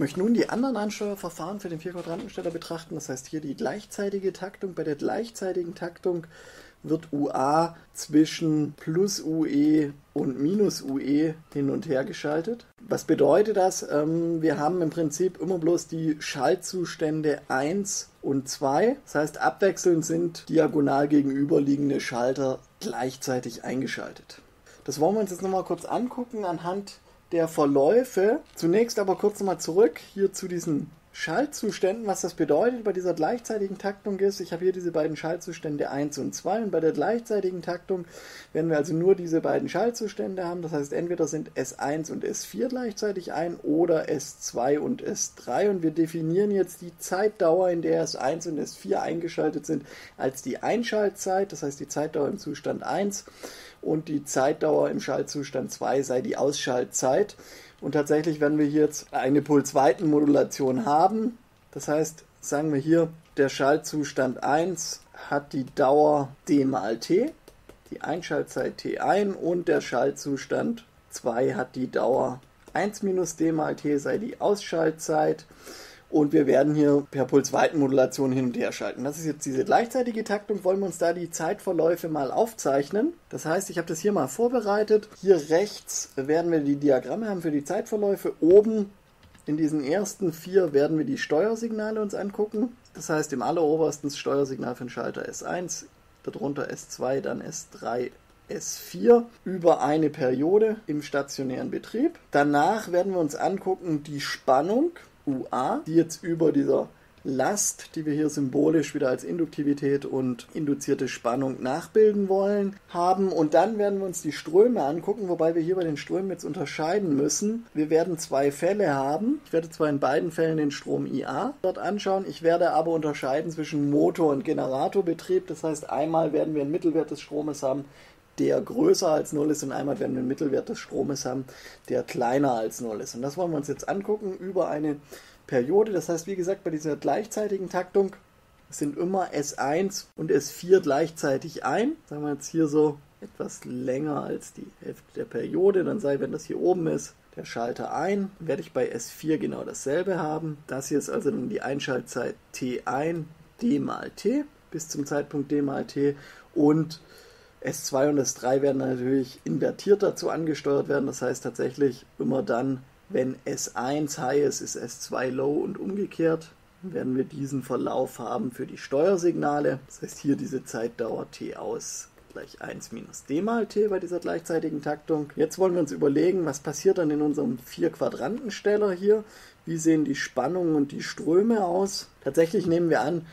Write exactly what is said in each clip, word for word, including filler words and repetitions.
möchte nun die anderen Ansteuerverfahren für den Vierquadrantensteller betrachten. Das heißt hier die gleichzeitige Taktung. Bei der gleichzeitigen Taktung wird U A zwischen plus U E und minus U E hin und her geschaltet. Was bedeutet das? Wir haben im Prinzip immer bloß die Schaltzustände eins und zwei. Das heißt, abwechselnd sind diagonal gegenüberliegende Schalter gleichzeitig eingeschaltet. Das wollen wir uns jetzt nochmal kurz angucken anhand der Verläufe. Zunächst aber kurz nochmal zurück hier zu diesen Schaltzuständen, was das bedeutet bei dieser gleichzeitigen Taktung ist, ich habe hier diese beiden Schaltzustände eins und zwei und bei der gleichzeitigen Taktung werden wir also nur diese beiden Schaltzustände haben, das heißt entweder sind S eins und S vier gleichzeitig ein oder S zwei und S drei und wir definieren jetzt die Zeitdauer, in der S eins und S vier eingeschaltet sind, als die Einschaltzeit, das heißt die Zeitdauer im Zustand eins und die Zeitdauer im Schaltzustand zwei sei die Ausschaltzeit. Und tatsächlich werden wir hier jetzt eine Pulsweitenmodulation haben. Das heißt, sagen wir hier, der Schaltzustand eins hat die Dauer d mal t, die Einschaltzeit t eins und der Schaltzustand zwei hat die Dauer eins minus d mal t sei die Ausschaltzeit. Und wir werden hier per Pulsweitenmodulation hin und her schalten. Das ist jetzt diese gleichzeitige Taktung. Wollen wir uns da die Zeitverläufe mal aufzeichnen. Das heißt, ich habe das hier mal vorbereitet. Hier rechts werden wir die Diagramme haben für die Zeitverläufe. Oben in diesen ersten vier werden wir die Steuersignale uns angucken. Das heißt, im allerobersten das Steuersignal für den Schalter S eins, darunter S zwei, dann S drei, S vier über eine Periode im stationären Betrieb. Danach werden wir uns angucken die Spannung U A, die jetzt über dieser Last, die wir hier symbolisch wieder als Induktivität und induzierte Spannung nachbilden wollen, haben. Und dann werden wir uns die Ströme angucken, wobei wir hier bei den Strömen jetzt unterscheiden müssen. Wir werden zwei Fälle haben. Ich werde zwar in beiden Fällen den Strom I A dort anschauen, ich werde aber unterscheiden zwischen Motor- und Generatorbetrieb. Das heißt, einmal werden wir einen Mittelwert des Stromes haben, der größer als null ist und einmal werden wir einen Mittelwert des Stromes haben, der kleiner als null ist. Und das wollen wir uns jetzt angucken über eine Periode. Das heißt, wie gesagt, bei dieser gleichzeitigen Taktung sind immer S eins und S vier gleichzeitig ein. Sagen wir jetzt hier so etwas länger als die Hälfte der Periode. Dann sei, wenn das hier oben ist, der Schalter ein. Dann werde ich bei S vier genau dasselbe haben. Das hier ist also dann die Einschaltzeit T eins d mal t bis zum Zeitpunkt d mal t und S zwei und S drei werden natürlich invertiert dazu angesteuert werden, das heißt tatsächlich immer dann, wenn S eins high ist, ist S zwei low und umgekehrt, werden wir diesen Verlauf haben für die Steuersignale. Das heißt hier diese Zeitdauer T aus gleich eins minus d mal t bei dieser gleichzeitigen Taktung. Jetzt wollen wir uns überlegen, was passiert dann in unserem Vierquadrantensteller hier, wie sehen die Spannungen und die Ströme aus. Tatsächlich nehmen wir an,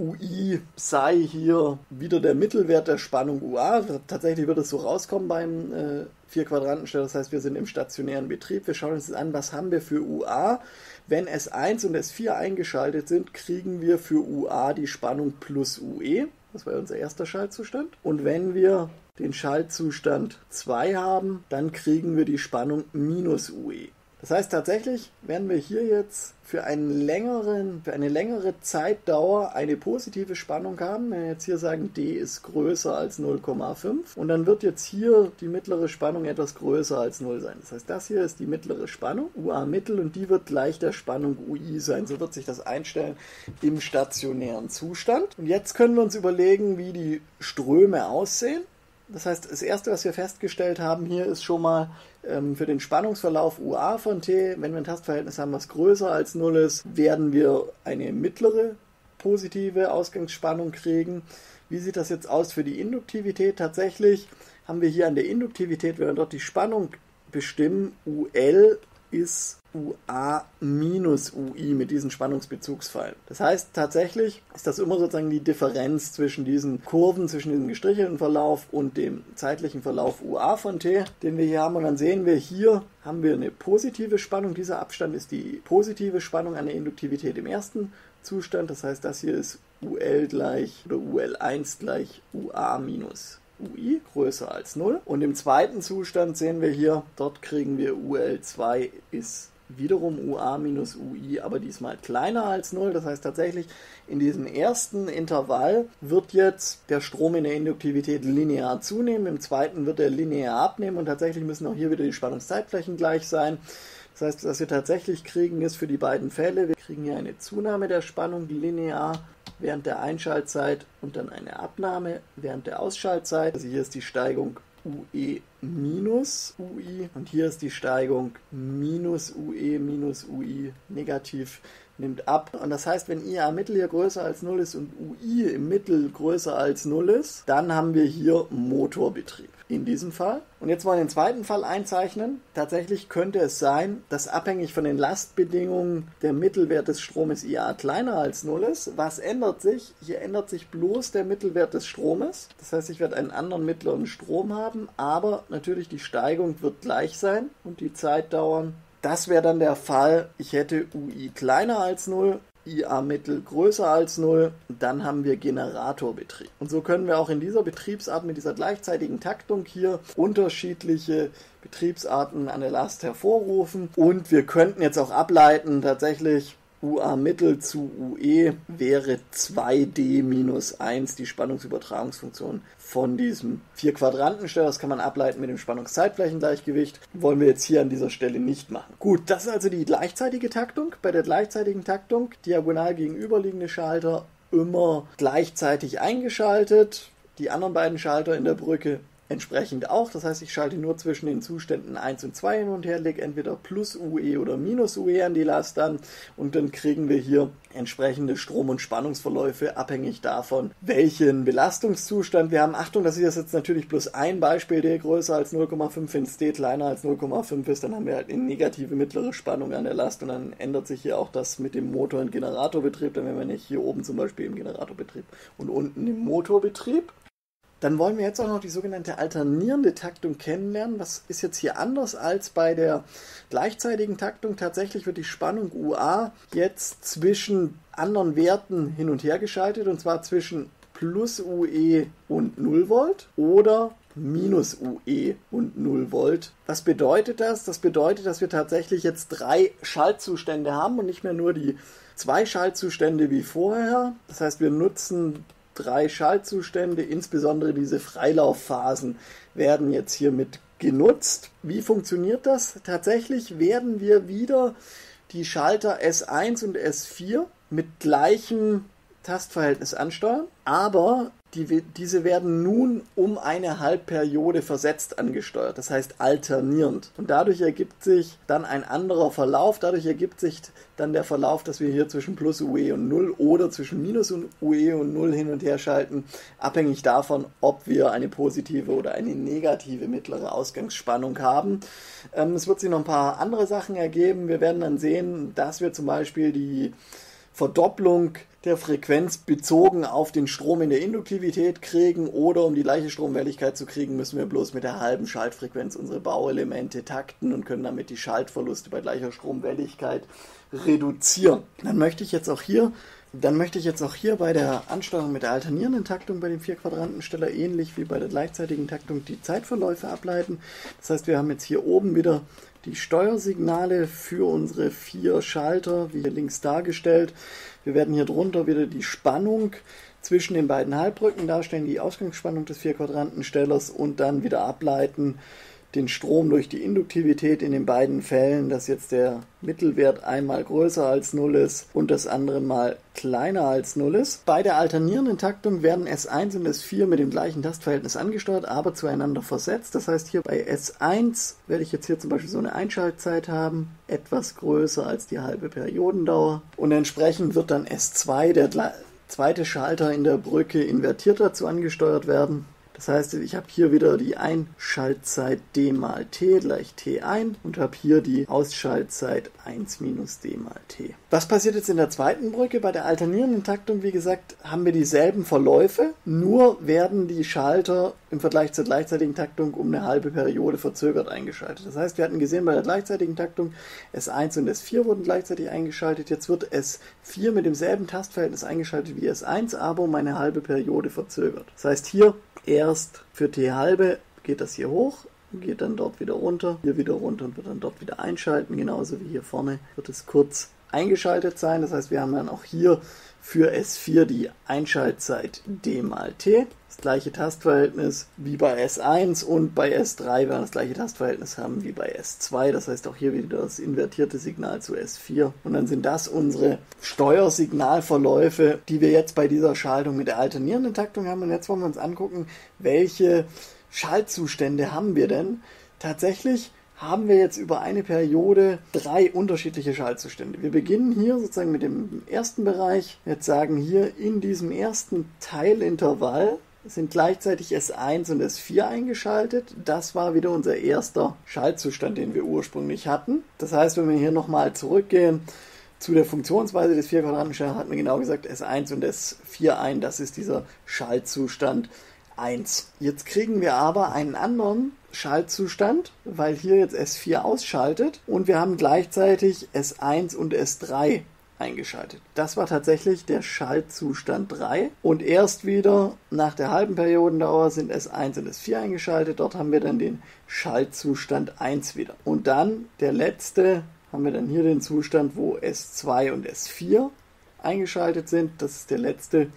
U I sei hier wieder der Mittelwert der Spannung U A. Tatsächlich wird es so rauskommen beim äh, Vierquadrantensteller. Das heißt, wir sind im stationären Betrieb. Wir schauen uns jetzt an, was haben wir für U A. Wenn S eins und S vier eingeschaltet sind, kriegen wir für U A die Spannung plus U E. Das war unser erster Schaltzustand. Und wenn wir den Schaltzustand zwei haben, dann kriegen wir die Spannung minus U E. Das heißt, tatsächlich werden wir hier jetzt für, einen längeren, für eine längere Zeitdauer eine positive Spannung haben. Wenn wir jetzt hier sagen, D ist größer als null Komma fünf und dann wird jetzt hier die mittlere Spannung etwas größer als null sein. Das heißt, das hier ist die mittlere Spannung, U A-Mittel, und die wird gleich der Spannung U I sein. So wird sich das einstellen im stationären Zustand. Und jetzt können wir uns überlegen, wie die Ströme aussehen. Das heißt, das Erste, was wir festgestellt haben hier, ist schon mal ähm, für den Spannungsverlauf U A von T, wenn wir ein Tastverhältnis haben, was größer als null ist, werden wir eine mittlere positive Ausgangsspannung kriegen. Wie sieht das jetzt aus für die Induktivität? Tatsächlich haben wir hier an der Induktivität, wenn wir dort die Spannung bestimmen, U L ist U A minus U I mit diesen Spannungsbezugsfallen. Das heißt, tatsächlich ist das immer sozusagen die Differenz zwischen diesen Kurven, zwischen diesem gestrichelten Verlauf und dem zeitlichen Verlauf U A von T, den wir hier haben. Und dann sehen wir, hier haben wir eine positive Spannung. Dieser Abstand ist die positive Spannung an der Induktivität im ersten Zustand. Das heißt, das hier ist U L gleich oder U L eins gleich U A minus U I größer als null. Und im zweiten Zustand sehen wir hier, dort kriegen wir U L zwei ist wiederum U A minus U I, aber diesmal kleiner als null. Das heißt tatsächlich, in diesem ersten Intervall wird jetzt der Strom in der Induktivität linear zunehmen, im zweiten wird er linear abnehmen und tatsächlich müssen auch hier wieder die Spannungszeitflächen gleich sein. Das heißt, was wir tatsächlich kriegen, ist für die beiden Fälle, wir kriegen hier eine Zunahme der Spannung linear während der Einschaltzeit und dann eine Abnahme während der Ausschaltzeit. Also hier ist die Steigung U E minus U I und hier ist die Steigung minus U E minus U I negativ, nimmt ab. Und das heißt, wenn I A Mittel hier größer als null ist und U I im Mittel größer als null ist, dann haben wir hier Motorbetrieb in diesem Fall. Und jetzt wollen wir den zweiten Fall einzeichnen. Tatsächlich könnte es sein, dass abhängig von den Lastbedingungen der Mittelwert des Stromes I A kleiner als null ist. Was ändert sich? Hier ändert sich bloß der Mittelwert des Stromes. Das heißt, ich werde einen anderen mittleren Strom haben, aber natürlich die Steigung wird gleich sein und die Zeitdauern. Das wäre dann der Fall, ich hätte U I kleiner als null, I A Mittel größer als null, dann haben wir Generatorbetrieb. Und so können wir auch in dieser Betriebsart mit dieser gleichzeitigen Taktung hier unterschiedliche Betriebsarten an der Last hervorrufen. Und wir könnten jetzt auch ableiten, tatsächlich U A Mittel zu U E wäre zwei D minus eins, die Spannungsübertragungsfunktion von diesem Vierquadrantensteller. Das kann man ableiten mit dem Spannungszeitflächengleichgewicht. Wollen wir jetzt hier an dieser Stelle nicht machen. Gut, das ist also die gleichzeitige Taktung. Bei der gleichzeitigen Taktung diagonal gegenüberliegende Schalter immer gleichzeitig eingeschaltet. Die anderen beiden Schalter in der Brücke entsprechend auch, das heißt, ich schalte nur zwischen den Zuständen eins und zwei hin und her, lege entweder plus U E oder minus U E an die Last an und dann kriegen wir hier entsprechende Strom- und Spannungsverläufe, abhängig davon, welchen Belastungszustand wir haben. Achtung, das ist jetzt natürlich bloß ein Beispiel, D größer als null Komma fünf, wenn es D kleiner als null Komma fünf ist, dann haben wir halt eine negative mittlere Spannung an der Last und dann ändert sich hier auch das mit dem Motor- und Generatorbetrieb, dann wären wir nicht hier oben zum Beispiel im Generatorbetrieb und unten im Motorbetrieb. Dann wollen wir jetzt auch noch die sogenannte alternierende Taktung kennenlernen. Was ist jetzt hier anders als bei der gleichzeitigen Taktung? Tatsächlich wird die Spannung U A jetzt zwischen anderen Werten hin und her geschaltet, und zwar zwischen plus U E und null Volt oder minus U E und null Volt. Was bedeutet das? Das bedeutet, dass wir tatsächlich jetzt drei Schaltzustände haben und nicht mehr nur die zwei Schaltzustände wie vorher. Das heißt, wir nutzen drei Schaltzustände, insbesondere diese Freilaufphasen werden jetzt hiermit genutzt. Wie funktioniert das? Tatsächlich werden wir wieder die Schalter S eins und S vier mit gleichem Tastverhältnis ansteuern, aber die, diese werden nun um eine Halbperiode versetzt angesteuert, das heißt alternierend. Und dadurch ergibt sich dann ein anderer Verlauf, dadurch ergibt sich dann der Verlauf, dass wir hier zwischen plus U E und null oder zwischen minus U E und null hin und her schalten, abhängig davon, ob wir eine positive oder eine negative mittlere Ausgangsspannung haben. Ähm, es wird sich noch ein paar andere Sachen ergeben. Wir werden dann sehen, dass wir zum Beispiel die Verdopplung der Frequenz bezogen auf den Strom in der Induktivität kriegen, oder um die gleiche Stromhelligkeit zu kriegen, müssen wir bloß mit der halben Schaltfrequenz unsere Bauelemente takten und können damit die Schaltverluste bei gleicher Stromhelligkeit reduzieren. Dann möchte ich jetzt auch hier Dann möchte ich jetzt auch hier bei der Ansteuerung mit der alternierenden Taktung bei dem Vierquadrantensteller ähnlich wie bei der gleichzeitigen Taktung die Zeitverläufe ableiten. Das heißt, wir haben jetzt hier oben wieder die Steuersignale für unsere vier Schalter, wie hier links dargestellt. Wir werden hier drunter wieder die Spannung zwischen den beiden Halbbrücken darstellen, die Ausgangsspannung des Vierquadrantenstellers, und dann wieder ableiten den Strom durch die Induktivität in den beiden Fällen, dass jetzt der Mittelwert einmal größer als null ist und das andere mal kleiner als null ist. Bei der alternierenden Taktung werden S eins und S vier mit dem gleichen Tastverhältnis angesteuert, aber zueinander versetzt. Das heißt, hier bei S eins werde ich jetzt hier zum Beispiel so eine Einschaltzeit haben, etwas größer als die halbe Periodendauer. Und entsprechend wird dann S zwei, der zweite Schalter in der Brücke, invertiert dazu angesteuert werden. Das heißt, ich habe hier wieder die Einschaltzeit D mal T gleich T eins und habe hier die Ausschaltzeit eins minus D mal T. Was passiert jetzt in der zweiten Brücke? Bei der alternierenden Taktung, wie gesagt, haben wir dieselben Verläufe, nur werden die Schalter im Vergleich zur gleichzeitigen Taktung um eine halbe Periode verzögert eingeschaltet. Das heißt, wir hatten gesehen, bei der gleichzeitigen Taktung S eins und S vier wurden gleichzeitig eingeschaltet. Jetzt wird S vier mit demselben Tastverhältnis eingeschaltet wie S eins, aber um eine halbe Periode verzögert. Das heißt, hier erst für T halbe geht das hier hoch, geht dann dort wieder runter, hier wieder runter und wird dann dort wieder einschalten. Genauso wie hier vorne wird es kurz eingeschaltet sein. Das heißt, wir haben dann auch hier für S vier die Einschaltzeit D mal T. Das gleiche Tastverhältnis wie bei S eins und bei S drei werden wir das gleiche Tastverhältnis haben wie bei S zwei. Das heißt auch hier wieder das invertierte Signal zu S vier. Und dann sind das unsere Steuersignalverläufe, die wir jetzt bei dieser Schaltung mit der alternierenden Taktung haben. Und jetzt wollen wir uns angucken, welche Schaltzustände haben wir denn? Tatsächlich haben wir jetzt über eine Periode drei unterschiedliche Schaltzustände. Wir beginnen hier sozusagen mit dem ersten Bereich. Jetzt sagen hier, in diesem ersten Teilintervall sind gleichzeitig S eins und S vier eingeschaltet. Das war wieder unser erster Schaltzustand, den wir ursprünglich hatten. Das heißt, wenn wir hier nochmal zurückgehen zu der Funktionsweise des Vierquadrantenstellers, hatten wir genau gesagt, S eins und S vier ein. Das ist dieser Schaltzustand eins. Jetzt kriegen wir aber einen anderen Schaltzustand, weil hier jetzt S vier ausschaltet und wir haben gleichzeitig S eins und S drei eingeschaltet. Das war tatsächlich der Schaltzustand drei und erst wieder nach der halben Periodendauer sind S eins und S vier eingeschaltet. Dort haben wir dann den Schaltzustand eins wieder. Und dann der letzte, haben wir dann hier den Zustand, wo S zwei und S vier eingeschaltet sind. Das ist der letzte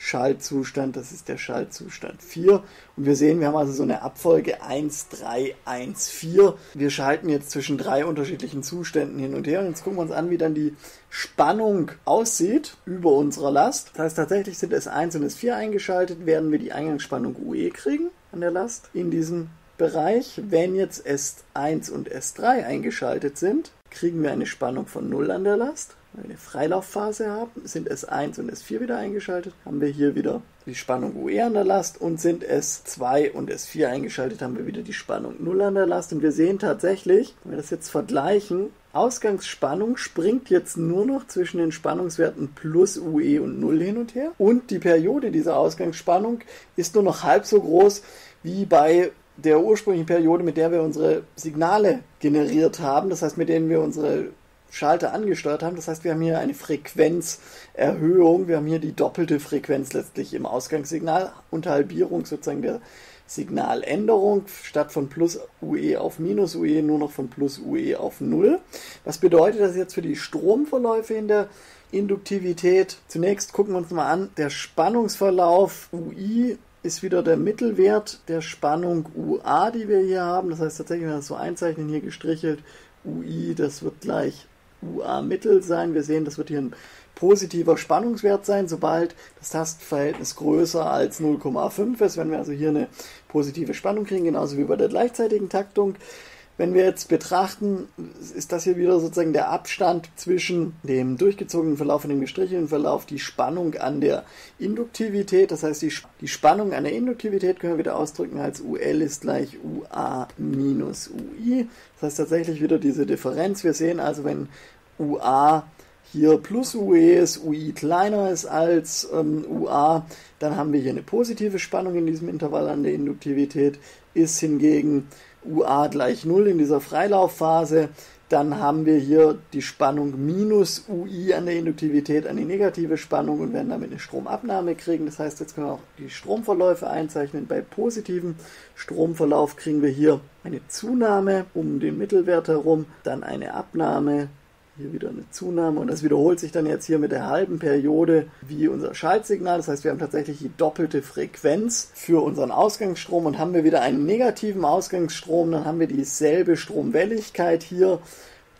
Schaltzustand, das ist der Schaltzustand vier. Und wir sehen, wir haben also so eine Abfolge eins, drei, eins, vier. Wir schalten jetzt zwischen drei unterschiedlichen Zuständen hin und her. Und jetzt gucken wir uns an, wie dann die Spannung aussieht über unserer Last. Das heißt, tatsächlich sind S eins und S vier eingeschaltet, werden wir die Eingangsspannung U E kriegen an der Last in diesem Bereich. Wenn jetzt S eins und S drei eingeschaltet sind, kriegen wir eine Spannung von null an der Last. Wenn wir eine Freilaufphase haben, sind S eins und S vier wieder eingeschaltet, haben wir hier wieder die Spannung U E an der Last und sind S zwei und S vier eingeschaltet, haben wir wieder die Spannung null an der Last. Und wir sehen tatsächlich, wenn wir das jetzt vergleichen, Ausgangsspannung springt jetzt nur noch zwischen den Spannungswerten plus U E und null hin und her und die Periode dieser Ausgangsspannung ist nur noch halb so groß wie bei der ursprünglichen Periode, mit der wir unsere Signale generiert haben, das heißt, mit denen wir unsere Schalter angesteuert haben. Das heißt, wir haben hier eine Frequenzerhöhung. Wir haben hier die doppelte Frequenz letztlich im Ausgangssignal und Halbierung sozusagen der Signaländerung. Statt von plus U E auf minus U E nur noch von plus U E auf null. Was bedeutet das jetzt für die Stromverläufe in der Induktivität? Zunächst gucken wir uns mal an, der Spannungsverlauf U I ist wieder der Mittelwert der Spannung U A, die wir hier haben. Das heißt tatsächlich, wenn wir das so einzeichnen, hier gestrichelt, U I, das wird gleich U A-Mittel sein. Wir sehen, das wird hier ein positiver Spannungswert sein, sobald das Tastenverhältnis größer als null Komma fünf ist, wenn wir also hier eine positive Spannung kriegen, genauso wie bei der gleichzeitigen Taktung. Wenn wir jetzt betrachten, ist das hier wieder sozusagen der Abstand zwischen dem durchgezogenen Verlauf und dem gestrichelten Verlauf, die Spannung an der Induktivität. Das heißt, die, die Spannung an der Induktivität können wir wieder ausdrücken als U L ist gleich U A minus U I. Das heißt tatsächlich wieder diese Differenz. Wir sehen also, wenn U A hier plus U E ist, U I kleiner ist als ähm, U A, dann haben wir hier eine positive Spannung in diesem Intervall an der Induktivität, ist hingegen U A gleich null in dieser Freilaufphase, dann haben wir hier die Spannung minus U I an der Induktivität, eine negative Spannung und werden damit eine Stromabnahme kriegen. Das heißt, jetzt können wir auch die Stromverläufe einzeichnen. Bei positivem Stromverlauf kriegen wir hier eine Zunahme um den Mittelwert herum, dann eine Abnahme, hier wieder eine Zunahme und das wiederholt sich dann jetzt hier mit der halben Periode wie unser Schaltsignal. Das heißt, wir haben tatsächlich die doppelte Frequenz für unseren Ausgangsstrom und haben wir wieder einen negativen Ausgangsstrom, dann haben wir dieselbe Stromwelligkeit hier,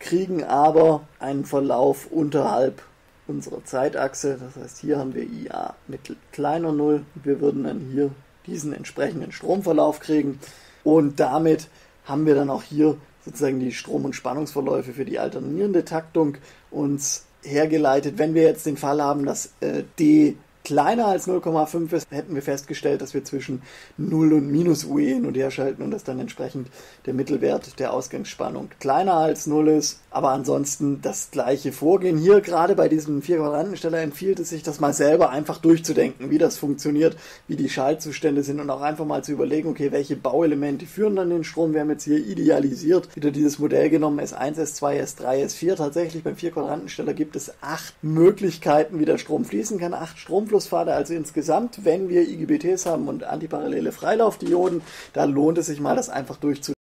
kriegen aber einen Verlauf unterhalb unserer Zeitachse. Das heißt, hier haben wir I A mit kleiner null. Wir würden dann hier diesen entsprechenden Stromverlauf kriegen und damit haben wir dann auch hier sozusagen die Strom- und Spannungsverläufe für die alternierende Taktung uns hergeleitet. Wenn wir jetzt den Fall haben, dass äh, D kleiner als null Komma fünf ist, hätten wir festgestellt, dass wir zwischen null und minus U E hin und her schalten und dass dann entsprechend der Mittelwert der Ausgangsspannung kleiner als null ist. Aber ansonsten das gleiche Vorgehen. Hier gerade bei diesem Vierquadrantensteller empfiehlt es sich, das mal selber einfach durchzudenken, wie das funktioniert, wie die Schaltzustände sind und auch einfach mal zu überlegen, okay, welche Bauelemente führen dann den Strom. Wir haben jetzt hier idealisiert wieder dieses Modell genommen, S eins, S zwei, S drei, S vier. Tatsächlich beim Vierquadrantensteller gibt es acht Möglichkeiten, wie der Strom fließen kann, acht Strom Flusspfade, also insgesamt, wenn wir I G B Ts haben und antiparallele Freilaufdioden, da lohnt es sich mal, das einfach durchzuführen.